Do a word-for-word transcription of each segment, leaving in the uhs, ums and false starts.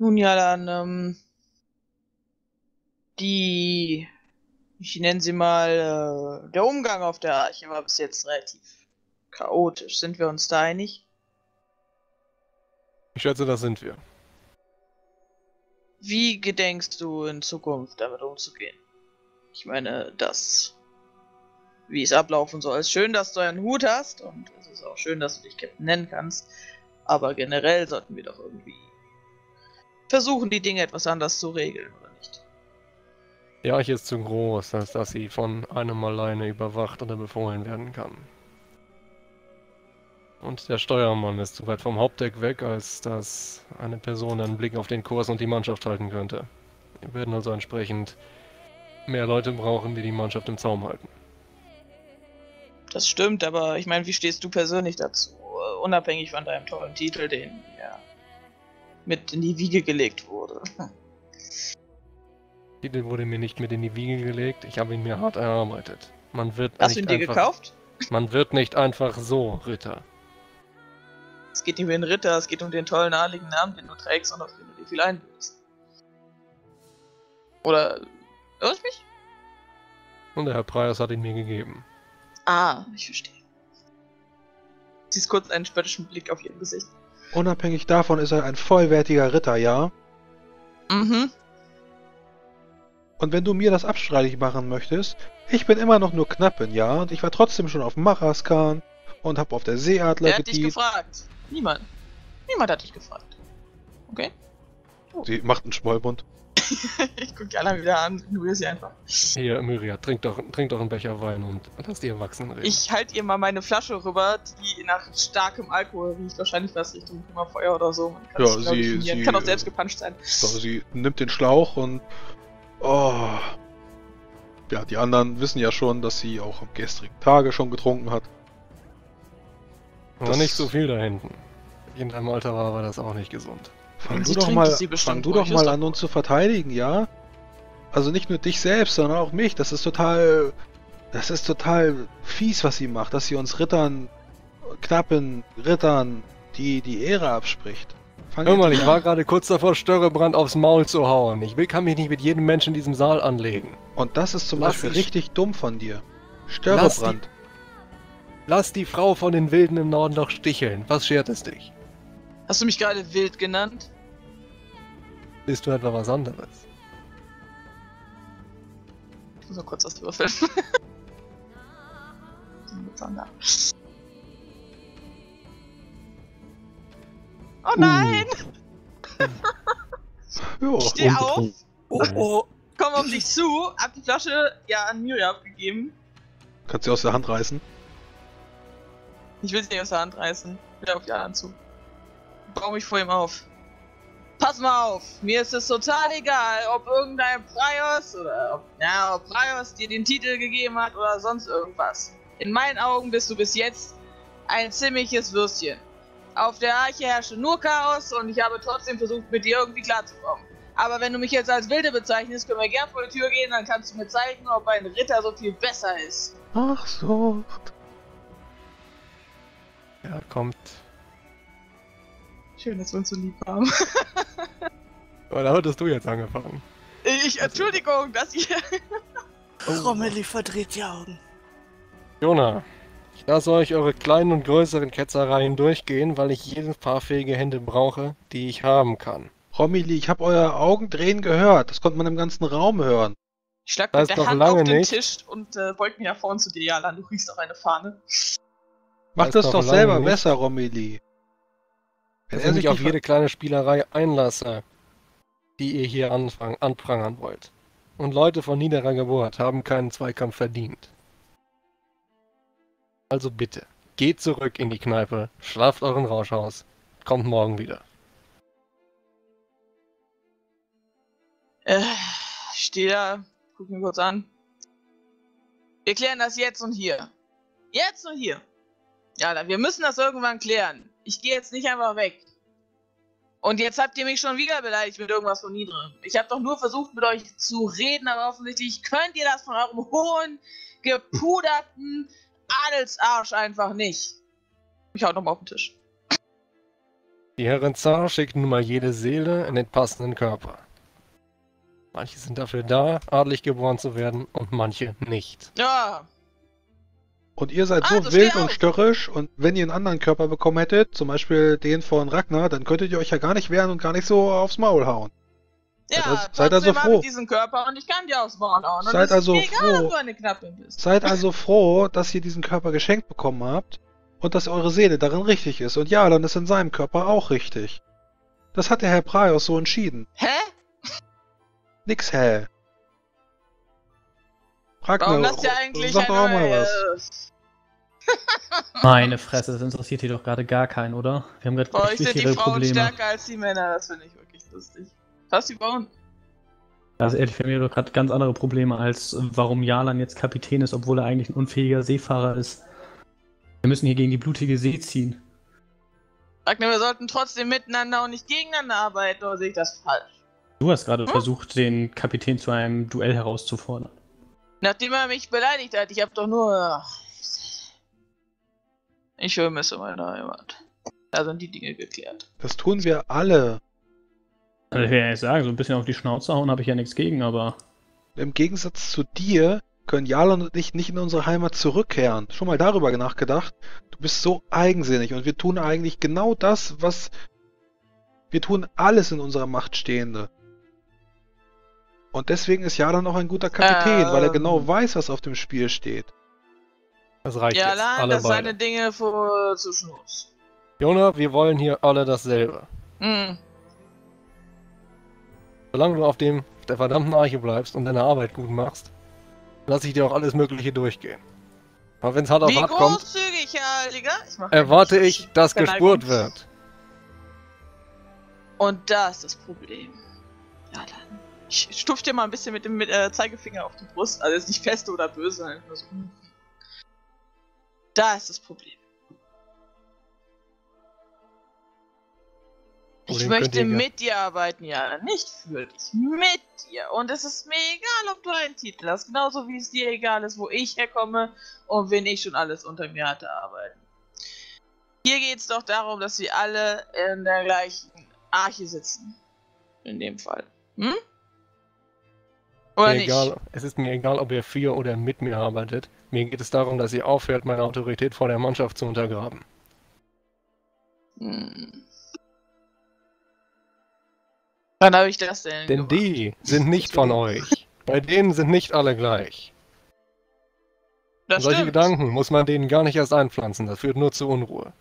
Nun ja, dann, ähm, die, ich nenne sie mal, äh, der Umgang auf der Arche war bis jetzt relativ chaotisch. Sind wir uns da einig? Ich schätze, das sind wir. Wie gedenkst du in Zukunft damit umzugehen? Ich meine, das, wie es ablaufen soll, ist schön, dass du einen Hut hast und es ist auch schön, dass du dich Käpt'n nennen kannst, aber generell sollten wir doch irgendwie versuchen, die Dinge etwas anders zu regeln, oder nicht? Die Arche ist zu groß, als dass sie von einem alleine überwacht oder befohlen werden kann. Und der Steuermann ist zu weit vom Hauptdeck weg, als dass eine Person einen Blick auf den Kurs und die Mannschaft halten könnte. Wir werden also entsprechend mehr Leute brauchen, die die Mannschaft im Zaum halten. Das stimmt, aber ich meine, wie stehst du persönlich dazu? Unabhängig von deinem tollen Titel, den ja mit in die Wiege gelegt wurde. Der Titel wurde mir nicht mit in die Wiege gelegt, ich habe ihn mir hart erarbeitet. Man wird Hast nicht du ihn dir einfach, gekauft? Man wird nicht einfach so Ritter. Es geht nicht um den Ritter, es geht um den tollen, adligen Namen, den du trägst und auf den du dir viel einbildest. Oder irre ich mich? Und der Herr Preiss hat ihn mir gegeben. Ah, ich verstehe. Sie ist kurz einen spöttischen Blick auf ihr Gesicht. Unabhängig davon ist er ein vollwertiger Ritter, ja? Mhm. Und wenn du mir das abstreitig machen möchtest, ich bin immer noch nur Knappen, ja? Und ich war trotzdem schon auf Maraskan und hab auf der Seeadler gedient. Wer hat dich gefragt? Niemand. Niemand hat dich gefragt. Okay? Oh. Sie macht einen Schmollmund. Ich guck die anderen wieder an, ignoriere sie einfach. Hier, Myria, trink doch, trink doch einen Becher Wein und lass die Erwachsenen reden. Ich halte ihr mal meine Flasche rüber, die nach starkem Alkohol riecht, wahrscheinlich was Richtung Feuer oder so. Man kann ja, das, sie, sie kann auch selbst gepanscht sein. So, sie nimmt den Schlauch und... Oh. Ja, die anderen wissen ja schon, dass sie auch am gestrigen Tage schon getrunken hat. Aber das nicht so viel da hinten. In deinem Alter war, war das auch nicht gesund. Fang du doch mal, fang du doch mal an, uns zu verteidigen, ja? Also nicht nur dich selbst, sondern auch mich. Das ist total... Das ist total fies, was sie macht, dass sie uns Rittern, Knappen, Rittern, die die Ehre abspricht. Fang Hör mal, ich an. war gerade kurz davor, Störtebrand aufs Maul zu hauen. Ich will, kann mich nicht mit jedem Menschen in diesem Saal anlegen. Und das ist zum Lass Beispiel ich. richtig dumm von dir. Störtebrand. Lass, Lass die Frau von den Wilden im Norden doch sticheln. Was schert es dich? Hast du mich gerade wild genannt? Bist du etwa was anderes? Ich muss noch kurz was drüber filmen. Oh nein! Uh. Ich steh auf! Oh, oh. Komm auf dich zu! Hab die Flasche ja an Myria abgegeben. Kannst du sie aus der Hand reißen? Ich will sie nicht aus der Hand reißen. Wieder auf die anderen zu. Brauche mich vor ihm auf. Pass mal auf, mir ist es total egal, ob irgendein Praios oder ob, na, ob Praios dir den Titel gegeben hat oder sonst irgendwas. In meinen Augen bist du bis jetzt ein ziemliches Würstchen. Auf der Arche herrschte nur Chaos und ich habe trotzdem versucht, mit dir irgendwie klarzukommen. Aber wenn du mich jetzt als Wilde bezeichnest, können wir gern vor die Tür gehen, dann kannst du mir zeigen, ob ein Ritter so viel besser ist. Ach so. Ja, kommt. Schön, dass wir uns so lieb haben. Aber da hattest du jetzt angefangen. Ich, Entschuldigung, dass ihr... Oh. Romilly verdreht die Augen. Jonah, ich lasse euch eure kleinen und größeren Ketzereien durchgehen, weil ich jedes paar fähige Hände brauche, die ich haben kann. Romilly, ich habe euer Augendrehen gehört. Das konnte man im ganzen Raum hören. Ich schlag mit der doch Hand lange auf den nicht. Tisch und äh, wollte mir ja vorne zu dir, Yarlan. Du riechst auch eine Fahne. Mach das, das doch, doch selber nicht. besser, Romilly. Wenn ich mich auf jede kleine Spielerei einlasse, die ihr hier anprangern wollt. Und Leute von niederer Geburt haben keinen Zweikampf verdient. Also bitte, geht zurück in die Kneipe, schlaft euren Rausch aus, kommt morgen wieder. Äh, ich stehe da, guck mir kurz an. Wir klären das jetzt und hier. Jetzt und hier. Ja, dann, wir müssen das irgendwann klären. Ich gehe jetzt nicht einfach weg. Und jetzt habt ihr mich schon wieder beleidigt mit irgendwas von niederem. Ich habe doch nur versucht, mit euch zu reden, aber offensichtlich könnt ihr das von eurem hohen, gepuderten Adelsarsch einfach nicht. Ich hau nochmal auf den Tisch. Die Herrin Zar schickt nun mal jede Seele in den passenden Körper. Manche sind dafür da, adelig geboren zu werden und manche nicht. Ja! Und ihr seid ah, so wild und störrisch und wenn ihr einen anderen Körper bekommen hättet, zum Beispiel den von Ragnar, dann könntet ihr euch ja gar nicht wehren und gar nicht so aufs Maul hauen. Ja, also, seid also froh. Mit diesem Körper und ich kann dir aufs Maul hauen. Und seid also egal, froh, dass du eine Knappe bist. Seid also froh, dass ihr diesen Körper geschenkt bekommen habt und dass eure Seele darin richtig ist. Und ja, dann ist in seinem Körper auch richtig. Das hat der Herr Praios so entschieden. Hä? Nix hä. Frag Warum mal, ihr eigentlich sag doch auch mal was. Meine Fresse, das interessiert hier doch gerade gar keinen, oder? Wir haben gerade oh, richtig viele Probleme. Die Frauen stärker als die Männer, das finde ich wirklich lustig. Was die bauen? Also ehrlich, wir haben hier gerade ganz andere Probleme, als warum Yarlan jetzt Kapitän ist, obwohl er eigentlich ein unfähiger Seefahrer ist. Wir müssen hier gegen die blutige See ziehen. Ragnar, wir sollten trotzdem miteinander und nicht gegeneinander arbeiten, oder sehe ich das falsch? Du hast gerade hm? versucht, den Kapitän zu einem Duell herauszufordern. Nachdem er mich beleidigt hat, ich hab doch nur... Ich vermisse meine Heimat. Da sind die Dinge geklärt. Das tun wir alle. Also ich will ja nicht sagen, so ein bisschen auf die Schnauze hauen habe ich ja nichts gegen, aber... Im Gegensatz zu dir können Yarlan und ich nicht in unsere Heimat zurückkehren. Schon mal darüber nachgedacht? Du bist so eigensinnig und wir tun eigentlich genau das, was... Wir tun alles in unserer Macht Stehende. Und deswegen ist Yarlan auch ein guter Kapitän, ähm, weil er genau weiß, was auf dem Spiel steht. Das reicht Yarlan, jetzt. Alle das beide. Seine Dinge vor zu Schluss. Jonah, wir wollen hier alle dasselbe. Mhm. Solange du auf dem auf der verdammten Arche bleibst und deine Arbeit gut machst, lasse ich dir auch alles Mögliche durchgehen. Aber wenn es hart auf hart kommt, ich erwarte ich, dass gespurt halt wird. Und das ist das Problem. Yarlan. Ich stupf dir mal ein bisschen mit dem mit, äh, Zeigefinger auf die Brust. Also ist nicht fest oder böse, halt nur so. Da ist das Problem. Ich Problem möchte mit dir arbeiten, Yarlan. Nicht für dich. Mit dir. Und es ist mir egal, ob du einen Titel hast. Genauso wie es dir egal ist, wo ich herkomme und wen ich schon alles unter mir hatte arbeiten. Hier geht es doch darum, dass wir alle in der gleichen Arche sitzen. In dem Fall. Hm? Oder nicht? Egal, es ist mir egal, ob ihr für oder mit mir arbeitet. Mir geht es darum, dass ihr aufhört, meine Autorität vor der Mannschaft zu untergraben. Hm. Wann habe ich das denn Denn gemacht? Die sind nicht von euch. Bei denen sind nicht alle gleich. Das solche stimmt. Gedanken muss man denen gar nicht erst einpflanzen. Das führt nur zu Unruhe.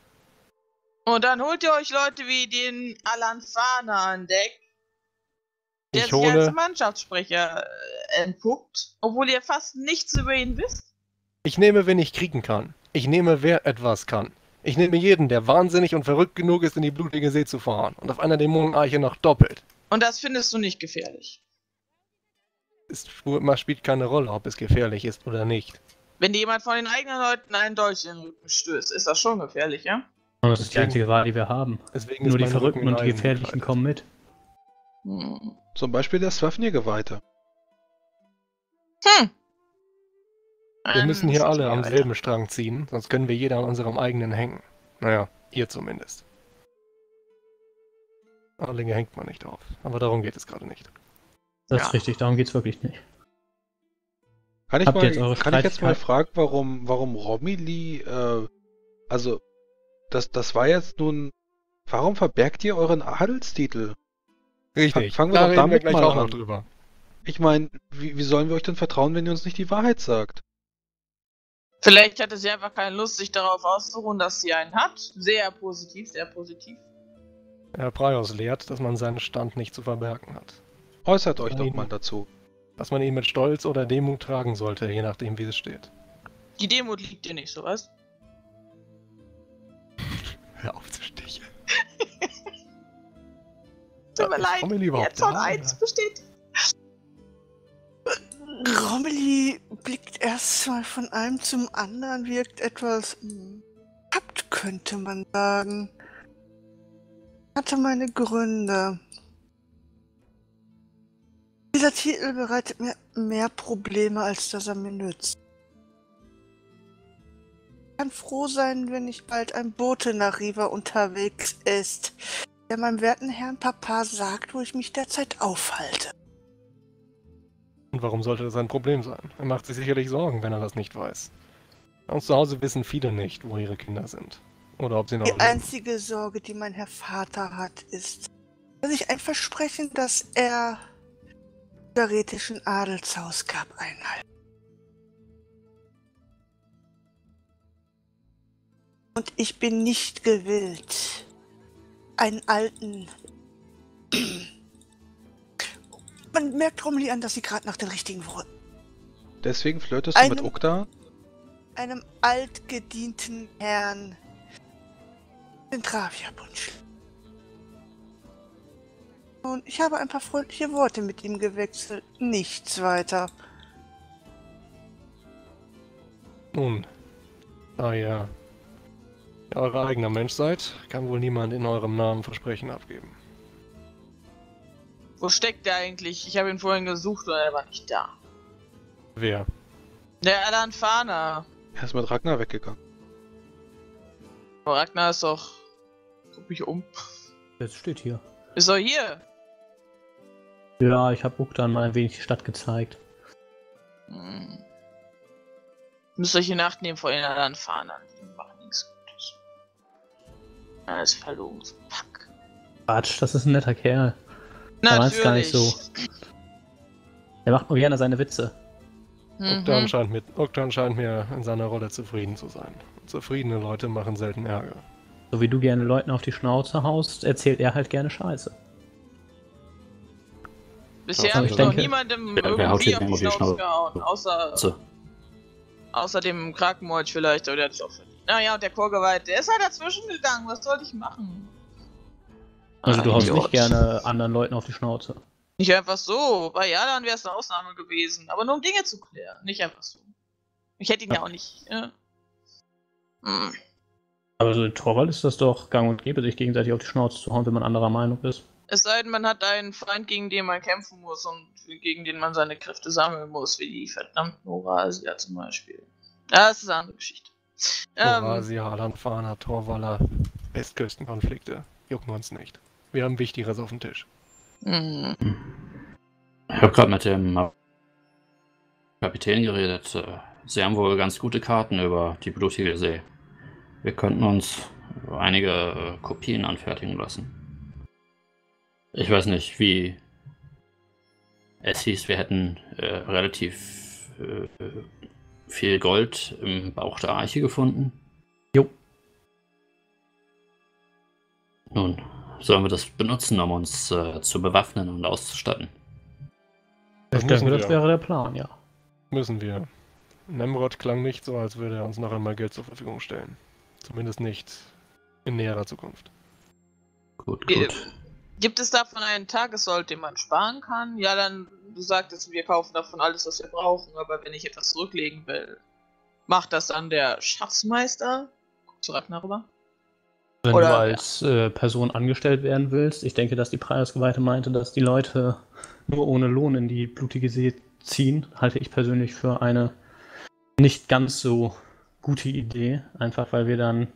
Und dann holt ihr euch Leute wie den Alan Fana an Deck. Der ich sich hole... als Mannschaftssprecher entpuppt, obwohl ihr fast nichts über ihn wisst? Ich nehme, wen ich kriegen kann. Ich nehme, wer etwas kann. Ich nehme jeden, der wahnsinnig und verrückt genug ist, in die blutige See zu fahren. Und auf einer Dämonenarche noch doppelt. Und das findest du nicht gefährlich? Es spielt keine Rolle, ob es gefährlich ist oder nicht. Wenn jemand von den eigenen Leuten einen Dolch in den Rücken stößt, ist das schon gefährlich, ja? Und das ist deswegen, die einzige Wahl, die wir haben. Deswegen Nur die Verrückten Rücken und die Gefährlichen kommen mit. Hm. Zum Beispiel der Swafnir-Geweihte. Hm. Wir müssen hier alle am selben Strang ziehen, sonst können wir jeder an unserem eigenen hängen. Naja, ihr zumindest. Adlige hängt man nicht auf, aber darum geht es gerade nicht. Das ist ja. richtig, darum geht es wirklich nicht. Kann ich, mal, jetzt eure kann ich jetzt mal fragen, warum, warum Romilly, äh, also, das, das war jetzt nun, warum verbergt ihr euren Adelstitel? Richtig, fangen wir da doch damit wir gleich mal auch noch drüber. Ich meine, wie, wie sollen wir euch denn vertrauen, wenn ihr uns nicht die Wahrheit sagt? Vielleicht hatte sie einfach keine Lust, sich darauf auszuruhen, dass sie einen hat. Sehr positiv, sehr positiv. Herr Praios lehrt, dass man seinen Stand nicht zu verbergen hat. Äußert euch doch mal dazu. Dass man ihn mit Stolz oder Demut tragen sollte, je nachdem wie es steht. Die Demut liegt dir nicht, so was? Hör auf zu stichen. Tut mir leid, jetzt von eins besteht. Romilly blickt erstmal von einem zum anderen, wirkt etwas abgehabt, könnte man sagen. Hatte meine Gründe. Dieser Titel bereitet mir mehr Probleme, als dass er mir nützt. Ich kann froh sein, wenn ich bald ein Bote nach Riva unterwegs ist, der meinem werten Herrn Papa sagt, wo ich mich derzeit aufhalte. Und warum sollte das ein Problem sein? Er macht sich sicherlich Sorgen, wenn er das nicht weiß. Bei uns zu Hause wissen viele nicht, wo ihre Kinder sind. Oder ob sie noch leben. Die einzige Sorge, die mein Herr Vater hat, ist, dass ich ein Versprechen, das er im garetischen Adelshaus gab, einhalte. Und ich bin nicht gewillt, einen alten... Man merkt Romilly an, dass sie gerade nach den richtigen Worten... Deswegen flirtest einem, du mit Oktan? Einem altgedienten Herrn... den Travia-Bunsch. Und ich habe ein paar freundliche Worte mit ihm gewechselt. Nichts weiter. Nun. Ah ja. Wenn ihr euer eigener Mensch seid, kann wohl niemand in eurem Namen Versprechen abgeben. Wo steckt der eigentlich? Ich habe ihn vorhin gesucht und er war nicht da. Wer? Der Alan Fana. Er ist mit Ragnar weggegangen. Aber Ragnar ist doch... Guck mich um. Jetzt steht hier. Ist er hier? Ja, ich habe Oktan mal ein wenig die Stadt gezeigt. Hm. Müsst euch in Acht nehmen vor den Alan Fana. Alles verloren. Fuck. Quatsch, das ist ein netter Kerl. Natürlich. Gar nicht so. Er macht nur gerne seine Witze. Mhm. Oktan scheint, mit, Oktan scheint mir in seiner Rolle zufrieden zu sein. Zufriedene Leute machen selten Ärger. So wie du gerne Leuten auf die Schnauze haust, erzählt er halt gerne Scheiße. Bisher habe ich noch niemandem ja, irgendwie auf die Schnauze, Schnauze gehauen. Außer, so. außer dem Krakenmord vielleicht, aber der hat es auch verdient. Naja, und der Chorgeweihte, der ist halt dazwischen gegangen, was soll ich machen? Also du haust nicht gerne anderen Leuten auf die Schnauze. Nicht einfach so, bei Yarlan wäre es eine Ausnahme gewesen, aber nur um Dinge zu klären, nicht einfach so. Ich hätte ihn ja, ja auch nicht, ja. Hm. Aber so in Torwald ist das doch gang und gäbe, sich gegenseitig auf die Schnauze zu hauen, wenn man anderer Meinung ist. Es sei denn, man hat einen Feind, gegen den man kämpfen muss und gegen den man seine Kräfte sammeln muss, wie die verdammten Horasier zum Beispiel. Ja, das ist eine andere Geschichte. Horasier, um, Alan Fana, Torwaller, Westküstenkonflikte jucken uns nicht. Wir haben Wichtigeres auf dem Tisch. Mm. Ich habe gerade mit dem Kapitän geredet. Sie haben wohl ganz gute Karten über die blutige See. Wir könnten uns einige Kopien anfertigen lassen. Ich weiß nicht, wie es hieß, wir hätten äh, relativ äh, viel Gold im Bauch der Arche gefunden. Jo. Nun, sollen wir das benutzen, um uns äh, zu bewaffnen und auszustatten? Das ich denke, wir. das wäre der Plan, ja. Müssen wir. Nemrod klang nicht so, als würde er uns noch einmal Geld zur Verfügung stellen. Zumindest nicht in näherer Zukunft. Gut, gut. Gibt es davon einen Tagessold, den man sparen kann? Ja, dann... Du sagtest, wir kaufen davon alles, was wir brauchen, aber wenn ich etwas zurücklegen will, macht das dann der Schatzmeister? Guckst du Ragnar rüber? Wenn Oder, du als äh, Person angestellt werden willst, ich denke, dass die Praios-Geweihte meinte, dass die Leute nur ohne Lohn in die blutige See ziehen, halte ich persönlich für eine nicht ganz so gute Idee, einfach weil wir dann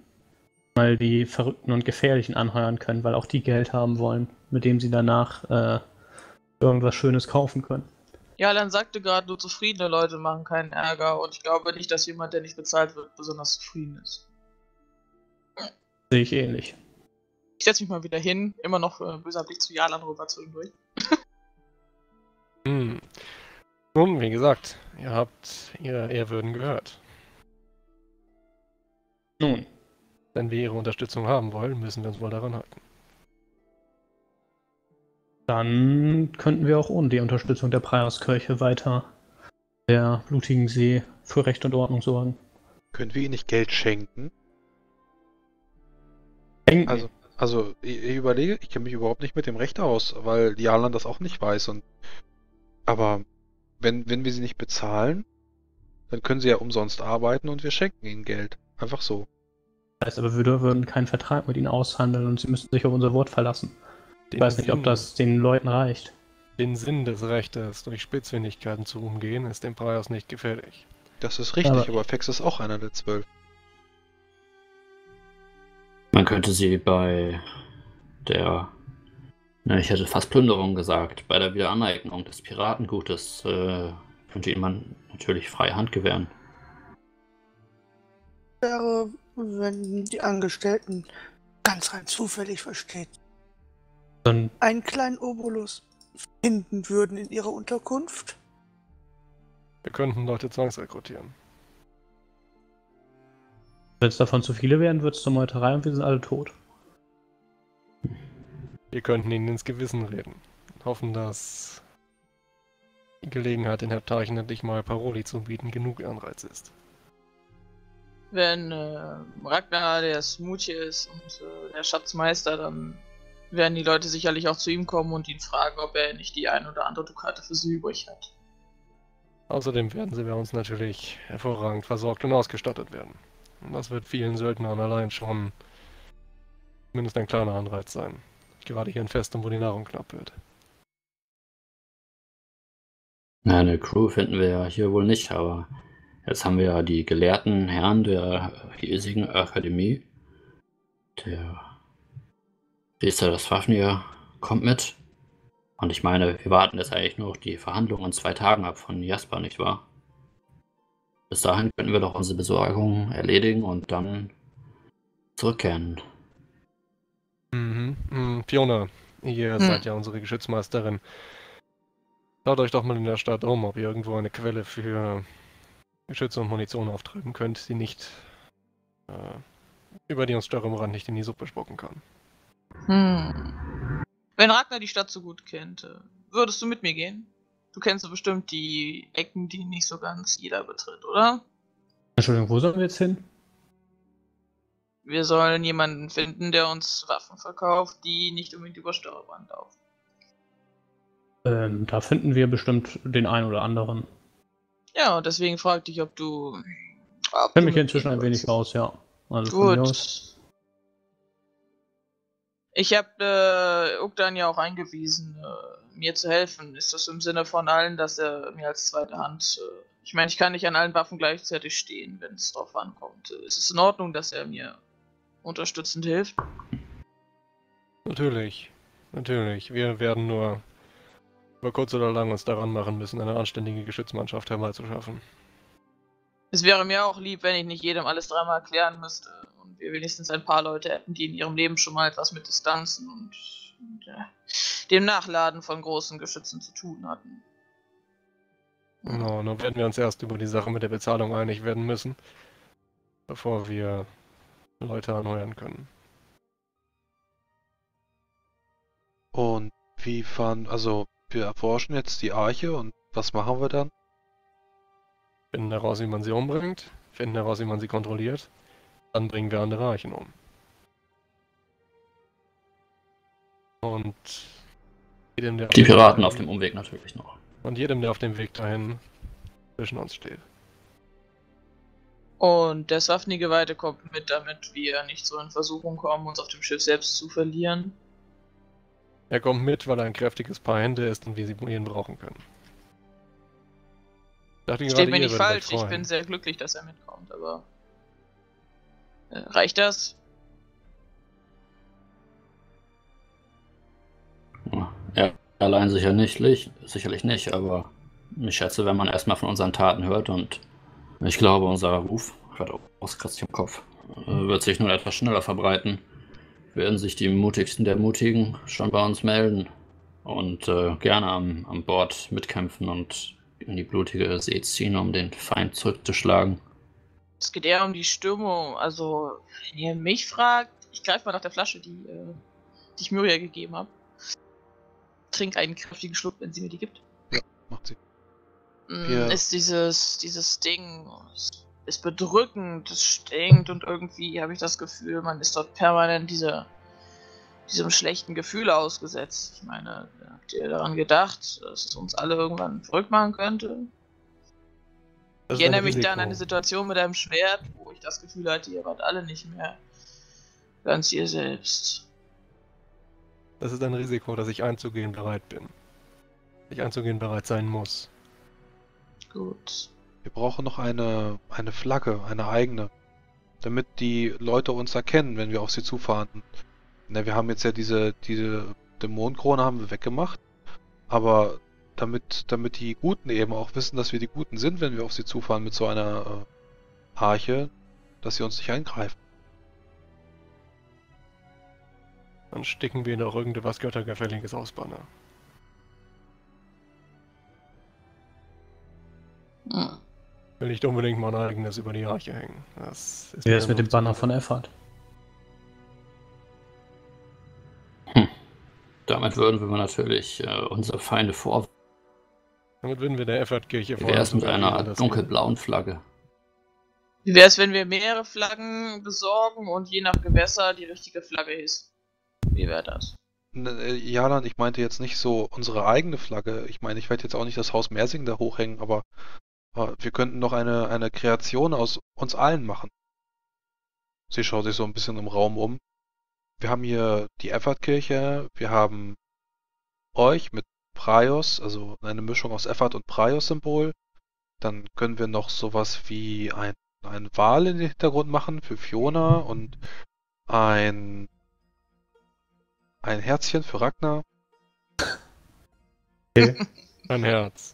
mal die Verrückten und Gefährlichen anheuern können, weil auch die Geld haben wollen, mit dem sie danach... Äh, irgendwas Schönes kaufen können. Ja, dann sagte gerade, nur zufriedene Leute machen keinen Ärger und ich glaube nicht, dass jemand, der nicht bezahlt wird, besonders zufrieden ist. Sehe ich ähnlich. Ich setze mich mal wieder hin, immer noch äh, böser Blick zu Yarlan rüber zwischendurch. hm. Nun, wie gesagt, ihr habt ihre Ehrwürden gehört. Nun, wenn wir ihre Unterstützung haben wollen, müssen wir uns wohl daran halten. Dann könnten wir auch ohne die Unterstützung der Praios-Kirche weiter der blutigen See für Recht und Ordnung sorgen. Können wir ihnen nicht Geld schenken? Schenken? Also, also ich, ich überlege, ich kenne mich überhaupt nicht mit dem Recht aus, weil Yarlan das auch nicht weiß. Und, aber wenn, wenn wir sie nicht bezahlen, dann können sie ja umsonst arbeiten und wir schenken ihnen Geld. Einfach so. Das heißt aber, wir würden keinen Vertrag mit ihnen aushandeln und sie müssten sich auf unser Wort verlassen. Ich weiß nicht, Sinn, ob das den Leuten reicht. Den Sinn des Rechtes durch Spitzfindigkeiten zu umgehen, ist dem Praios nicht gefährlich. Das ist richtig, aber, aber Fex ist auch einer der zwölf. könnte sie bei der, na, ich hätte fast Plünderung gesagt, bei der Wiederaneignung des Piratengutes äh, könnte ihnen man natürlich freie Hand gewähren. Wäre, wenn die Angestellten ganz rein zufällig versteht, dann einen kleinen Obolus finden würden in ihrer Unterkunft. Wir könnten Leute zwangsrekrutieren. Wenn es davon zu viele werden, wird es zur Meuterei und wir sind alle tot. Wir könnten ihnen ins Gewissen reden. Hoffen, dass die Gelegenheit, den Heptarchen endlich mal Paroli zu bieten, genug Anreiz ist. Wenn äh, Ragnar der Smoothie ist und äh, der Schatzmeister, dann werden die Leute sicherlich auch zu ihm kommen und ihn fragen, ob er nicht die ein oder andere Dukate für sie übrig hat. Außerdem werden sie bei uns natürlich hervorragend versorgt und ausgestattet werden. Und das wird vielen Söldnern allein schon mindestens ein kleiner Anreiz sein. Gerade hier in Festung, wo die Nahrung knapp wird. Na, eine Crew finden wir ja hier wohl nicht, aber jetzt haben wir ja die gelehrten Herren der hiesigen Akademie. Der Priester des Swafnir kommt mit. Und ich meine, wir warten jetzt eigentlich nur noch die Verhandlungen in zwei Tagen ab von Jasper, nicht wahr? Bis dahin könnten wir doch unsere Besorgung erledigen und dann zurückkehren. Mhm. mhm. Fiona, ihr mhm. seid ja unsere Geschützmeisterin. Schaut euch doch mal in der Stadt um, ob ihr irgendwo eine Quelle für Geschütze und Munition auftreiben könnt, die nicht äh, über die uns Störtebrand nicht in die Suppe spucken kann. Hm. Wenn Ragnar die Stadt so gut kennt, würdest du mit mir gehen? Du kennst doch bestimmt die Ecken, die nicht so ganz jeder betritt, oder? Entschuldigung, wo sollen wir jetzt hin? Wir sollen jemanden finden, der uns Waffen verkauft, die nicht unbedingt über Steuermann laufen. Ähm, da finden wir bestimmt den einen oder anderen. Ja, und deswegen fragte ich, ob du... Ich kenne mich inzwischen ein wenig aus, ja. Also gut. Aus. Ich habe äh, Oktan ja auch eingewiesen, äh, mir zu helfen. Ist das im Sinne von allen, dass er mir als zweite Hand... Äh, ich meine, ich kann nicht an allen Waffen gleichzeitig stehen, wenn es drauf ankommt. Ist es in Ordnung, dass er mir unterstützend hilft? Natürlich, natürlich. Wir werden nur über kurz oder lang uns daran machen müssen, eine anständige Geschützmannschaft herbeizuschaffen. Es wäre mir auch lieb, wenn ich nicht jedem alles dreimal erklären müsste und wir wenigstens ein paar Leute hätten, die in ihrem Leben schon mal etwas mit Distanzen und, und äh, dem Nachladen von großen Geschützen zu tun hatten. Genau, dann werden wir uns erst über die Sache mit der Bezahlung einig werden müssen, bevor wir Leute anheuern können. Und wie fahren, also wir erforschen jetzt die Arche und was machen wir dann? Finden heraus, wie man sie umbringt, finden heraus, wie man sie kontrolliert, dann bringen wir andere Archen um. Und jedem, der die Piraten auf dem Umweg natürlich noch. Und jedem, der auf dem Weg dahin zwischen uns steht. Und der Swafnir-Geweihte kommt mit, damit wir nicht so in Versuchung kommen, uns auf dem Schiff selbst zu verlieren. Er kommt mit, weil er ein kräftiges Paar Hände ist und wir sie ihn brauchen können. Steht mir nicht falsch, ich bin sehr glücklich, dass er mitkommt, aber... Äh, reicht das? Ja. Allein sicherlich, sicherlich nicht, aber ich schätze, wenn man erstmal von unseren Taten hört und ich glaube, unser Ruf, gerade aus Christian Kopf, wird sich nun etwas schneller verbreiten, werden sich die Mutigsten der Mutigen schon bei uns melden und äh, gerne am, am Bord mitkämpfen und in die blutige See ziehen, um den Feind zurückzuschlagen. Es geht eher um die Stimmung, also wenn ihr mich fragt, ich greife mal nach der Flasche, die, äh, die ich Myria gegeben habe. Trink einen kräftigen Schluck, wenn sie mir die gibt. Ja, macht sie. Ja. Ist dieses, dieses Ding, ist bedrückend, es stinkt und irgendwie habe ich das Gefühl, man ist dort permanent diese, diesem schlechten Gefühl ausgesetzt. Ich meine, habt ihr daran gedacht, dass es uns alle irgendwann verrückt machen könnte? Das ich erinnere mich da an eine Situation mit einem Schwert, wo ich das Gefühl hatte, ihr wart alle nicht mehr ganz ihr selbst. Das ist ein Risiko, dass ich einzugehen bereit bin. Ich einzugehen bereit sein muss. Gut. Wir brauchen noch eine, eine Flagge, eine eigene. damit die Leute uns erkennen, wenn wir auf sie zufahren. Na, wir haben jetzt ja diese, diese Dämonenkrone haben wir weggemacht, aber damit, damit die Guten eben auch wissen, dass wir die Guten sind, wenn wir auf sie zufahren mit so einer äh, Arche, dass sie uns nicht eingreifen. Dann sticken wir noch irgendetwas Göttergefälliges aus, Banner. Hm. Will nicht unbedingt mein eigenes über die Arche hängen. Das ist Wer ist mit dem Banner von Efferd? Hm. Damit würden wir natürlich äh, unsere Feinde vor... Damit würden wir der Efferd-Kirche vor... Wie wär's mit einer dunkelblauen Flagge? Wie wär's, wenn wir mehrere Flaggen besorgen und je nach Gewässer die richtige Flagge ist? Wie wäre das? Yarlan, ich meinte jetzt nicht so unsere eigene Flagge. Ich meine, ich werde jetzt auch nicht das Haus Mersing da hochhängen, aber... Wir könnten noch eine, eine Kreation aus uns allen machen. Sie schaut sich so ein bisschen im Raum um. Wir haben hier die Efferd-Kirche, wir haben euch mit Praios, also eine Mischung aus Efferd und Praios-Symbol. Dann können wir noch sowas wie ein, ein Wal in den Hintergrund machen für Fiona und ein, ein Herzchen für Ragnar. Okay. Ein Herz.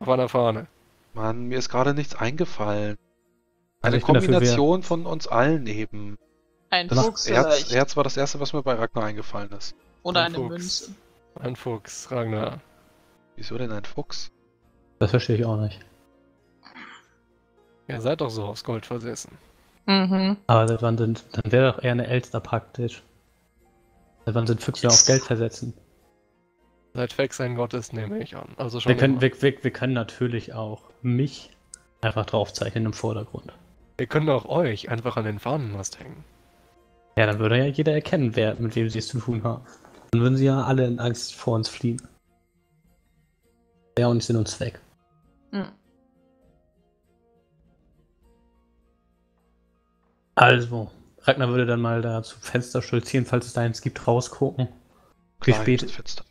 Auf einer Fahne. Mann, mir ist gerade nichts eingefallen. Eine also Kombination von uns allen eben. Ein das Fuchs Herz, Herz war das erste, was mir bei Ragnar eingefallen ist. Oder ein eine Fuchs. Münze. Ein Fuchs, Ragnar. Wieso denn ein Fuchs? Das verstehe ich auch nicht. Ihr seid doch so aufs Gold versessen. Mhm. Aber dann, dann wäre doch eher eine Elster praktisch. Dann sind Füchse auf Geld versetzen. Seit Fex sein Gott ist, nehme ich an. Also schon wir, können, wir, wir, wir können natürlich auch mich einfach draufzeichnen im Vordergrund. Wir können auch euch einfach an den Fahnenmast hängen. Ja, dann würde ja jeder erkennen, wer mit wem sie es zu tun haben. Dann würden sie ja alle in Angst vor uns fliehen. Ja, und sind uns weg. Hm. Also, Ragnar würde dann mal da zum Fenster stolzieren, falls es da eins gibt, rausgucken. Wie spät ist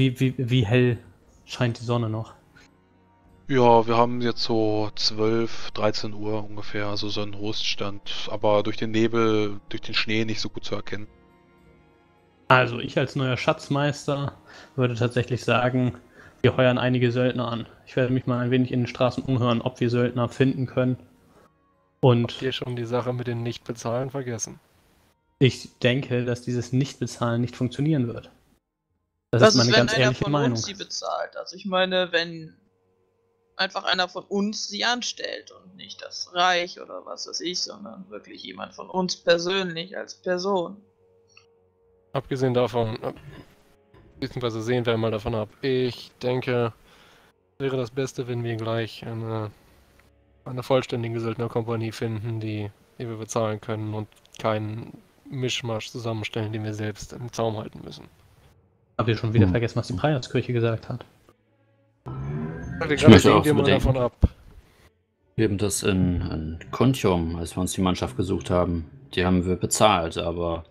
Wie, wie, wie hell scheint die Sonne noch? Ja, wir haben jetzt so zwölf, dreizehn Uhr ungefähr, also so einen Roststand, aber durch den Nebel, durch den Schnee nicht so gut zu erkennen. Also ich als neuer Schatzmeister würde tatsächlich sagen, wir heuern einige Söldner an. Ich werde mich mal ein wenig in den Straßen umhören, ob wir Söldner finden können. Und habt ihr schon die Sache mit dem Nichtbezahlen vergessen? Ich denke, dass dieses Nichtbezahlen nicht funktionieren wird. Das, das ist meine ist, ganz wenn ehrliche einer von Meinung. Uns sie bezahlt. Also ich meine, wenn einfach einer von uns sie anstellt und nicht das Reich oder was weiß ich, sondern wirklich jemand von uns persönlich als Person. Abgesehen davon, beziehungsweise sehen wir mal davon ab. Ich denke, es wäre das Beste, wenn wir gleich eine, eine vollständige Söldnerkompanie finden, die, die wir bezahlen können und keinen Mischmasch zusammenstellen, den wir selbst im Zaum halten müssen. Habt ihr schon wieder hm. vergessen, was die Praios-Kirche gesagt hat? Ich möchte auch mal davon ab. Wir haben das in, in Contium, als wir uns die Mannschaft gesucht haben, die haben wir bezahlt, aber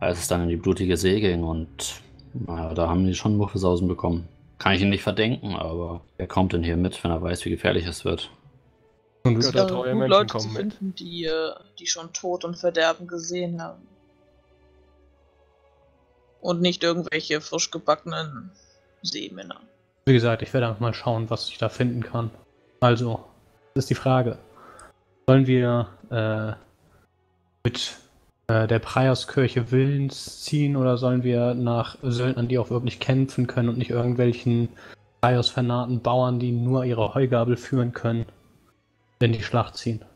als es dann in die blutige See ging und naja, da haben die schon Muffelsausen bekommen. Kann ich ihnen nicht verdenken, aber wer kommt denn hier mit, wenn er weiß, wie gefährlich es wird? Und es sind treue Menschen kommen mit, die, die schon Tod und Verderben gesehen haben. Und nicht irgendwelche frisch gebackenen Seemänner. Wie gesagt, ich werde einfach mal schauen, was ich da finden kann. Also, das ist die Frage. Sollen wir äh, mit äh, der Praios-Kirche willens ziehen oder sollen wir nach Söldnern, die auch wirklich kämpfen können und nicht irgendwelchen Praios-Fanaten Bauern, die nur ihre Heugabel führen können, in die Schlacht ziehen? Das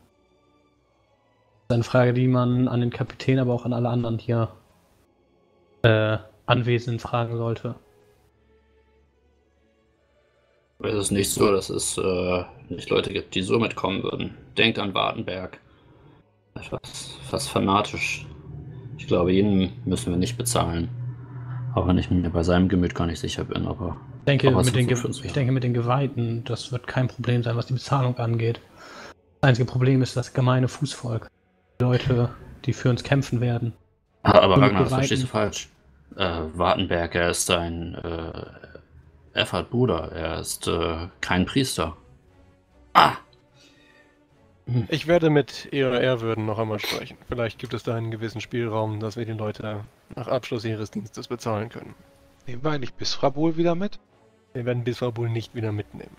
ist eine Frage, die man an den Kapitän, aber auch an alle anderen hier Äh, anwesend fragen sollte. Es ist nicht so, dass es äh, nicht Leute gibt, die so mitkommen würden. Denkt an Wartenberg. Etwas fast fanatisch. Ich glaube, jeden müssen wir nicht bezahlen. Auch wenn ich mir bei seinem Gemüt gar nicht sicher bin. Aber ich denke, mit den, ich denke mit den Geweihten, das wird kein Problem sein, was die Bezahlung angeht. Das einzige Problem ist das gemeine Fußvolk. Die Leute, die für uns kämpfen werden. Aber Ragnar, das verstehst du falsch. Äh, Wartenberg, er ist ein äh, Efferd-Bruder, er ist äh, kein Priester. Ah! Ich werde mit Ihrer Ehrwürden noch einmal sprechen. Vielleicht gibt es da einen gewissen Spielraum, dass wir die Leute nach Abschluss ihres Dienstes bezahlen können. Nehmen wir eigentlich Bisphrabul wieder mit? Wir werden Bisphrabul nicht wieder mitnehmen.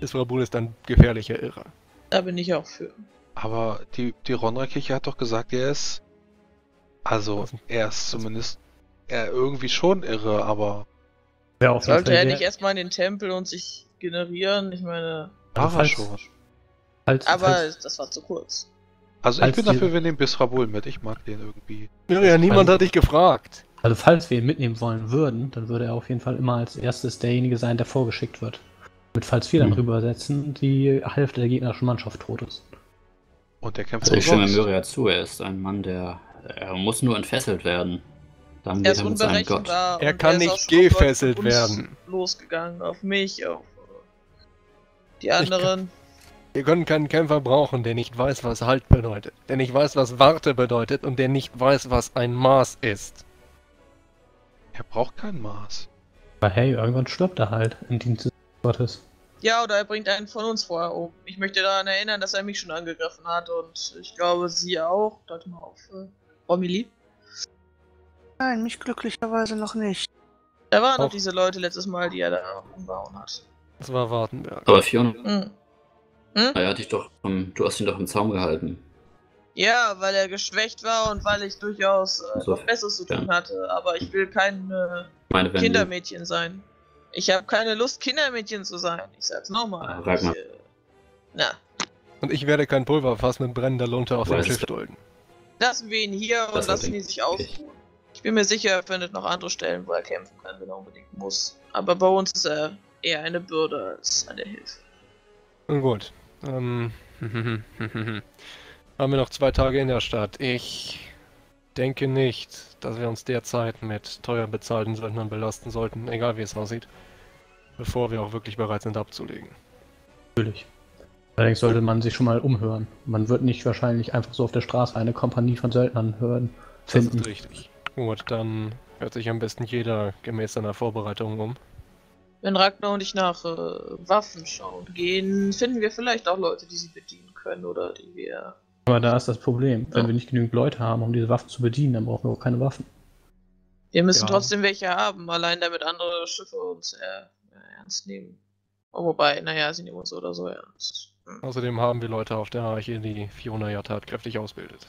Bisphrabul ist ein gefährlicher Irrer. Da bin ich auch für. Aber die, die Ronra-Kirche hat doch gesagt, er ist... Also, er ist zumindest... Er irgendwie schon irre, aber... Ja, sollte er nicht erstmal in den Tempel und sich generieren? Ich meine... War er schon. Als, aber als, das war zu kurz. Also ich bin dafür, wir nehmen Bisphrabul mit. Ich mag den irgendwie. Ja, ja niemand hat dich gefragt. Also falls wir ihn mitnehmen wollen würden, dann würde er auf jeden Fall immer als erstes derjenige sein, der vorgeschickt wird. Mit falls wir dann hm. rübersetzen, die Hälfte der gegnerischen Mannschaft tot ist. Und der kämpft also ich stimme Myria zu, er ist ein Mann, der... Er muss nur entfesselt werden. Dann er ist unberechenbar. Er kann er nicht gefesselt werden. Losgegangen, auf mich, auf die anderen. Wir können keinen Kämpfer brauchen, der nicht weiß, was Halt bedeutet, der nicht weiß, was Warte bedeutet und der nicht weiß, was ein Maß ist. Er braucht kein Maß. Aber hey, irgendwann stirbt er halt im Dienst des Gottes. Ja, oder er bringt einen von uns vorher um. Ich möchte daran erinnern, dass er mich schon angegriffen hat und ich glaube, sie auch. Dort mal auf äh, Romilly. Nein, mich glücklicherweise noch nicht. Da waren auch noch diese Leute letztes Mal, die er da umbauen hat. Das war Wartenberg. Aber Fiona. Mhm. Hm? Er hat dich doch, um, du hast ihn doch im Zaum gehalten. Ja, weil er geschwächt war und weil ich durchaus äh, so, noch Besseres zu tun ja. hatte. Aber ich will kein äh, Kindermädchen sein. Ich habe keine Lust, Kindermädchen zu sein. Ich sag's nochmal. Ragnar. Ich, äh, na. Und ich werde kein Pulverfass mit brennender Lunte auf dem Schiff dulden. Lassen wir ihn hier das und lassen ihn sich ausruhen. Ich bin mir sicher, er findet noch andere Stellen, wo er kämpfen kann, wenn er unbedingt muss. Aber bei uns ist er eher eine Bürde als eine Hilfe. Nun gut. Ähm, haben wir noch zwei Tage in der Stadt. Ich denke nicht, dass wir uns derzeit mit teuer bezahlten Söldnern belasten sollten, egal wie es aussieht, bevor wir auch wirklich bereit sind abzulegen. Natürlich. Allerdings sollte man sich schon mal umhören. Man wird nicht wahrscheinlich einfach so auf der Straße eine Kompanie von Söldnern hören finden. Das ist richtig. Gut, dann hört sich am besten jeder gemäß seiner Vorbereitung um. Wenn Ragnar und ich nach äh, Waffen schauen gehen, finden wir vielleicht auch Leute, die sie bedienen können oder die wir... Aber da ist das Problem. Ja. Wenn wir nicht genügend Leute haben, um diese Waffen zu bedienen, dann brauchen wir auch keine Waffen. Wir müssen ja. trotzdem welche haben, allein damit andere Schiffe uns äh, ernst nehmen. Oh, wobei, naja, sie nehmen uns oder so ernst. Hm. Außerdem haben wir Leute auf der Arche, die Fiona ja tatkräftig ausbildet.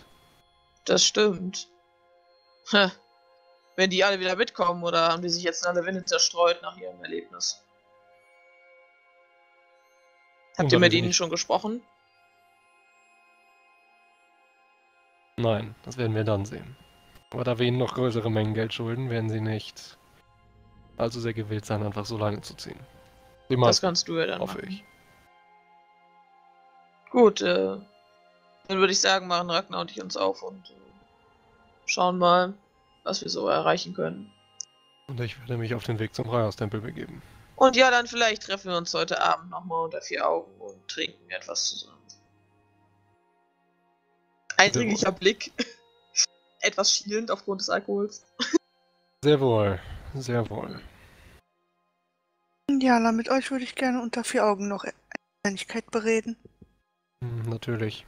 Das stimmt. Ha. Wenn die alle wieder mitkommen, oder haben die sich jetzt in alle Winde zerstreut nach ihrem Erlebnis? Habt ihr mit ihnen nicht. schon gesprochen? Nein, das werden wir dann sehen. Aber da wir ihnen noch größere Mengen Geld schulden, werden sie nicht allzu sehr gewillt sein, einfach so lange zu ziehen. Das kannst du ja dann hoffe ich. Gut, äh, dann würde ich sagen, machen Ragnar und ich uns auf und äh, schauen mal, was wir so erreichen können. Und ich werde mich auf den Weg zum Praios-Tempel begeben. Und ja, dann vielleicht treffen wir uns heute Abend nochmal unter vier Augen und trinken etwas zusammen. Eindringlicher Blick. Etwas schielend aufgrund des Alkohols. Sehr wohl, sehr wohl. Ja, mit euch würde ich gerne unter vier Augen noch eine Kleinigkeit bereden. Natürlich.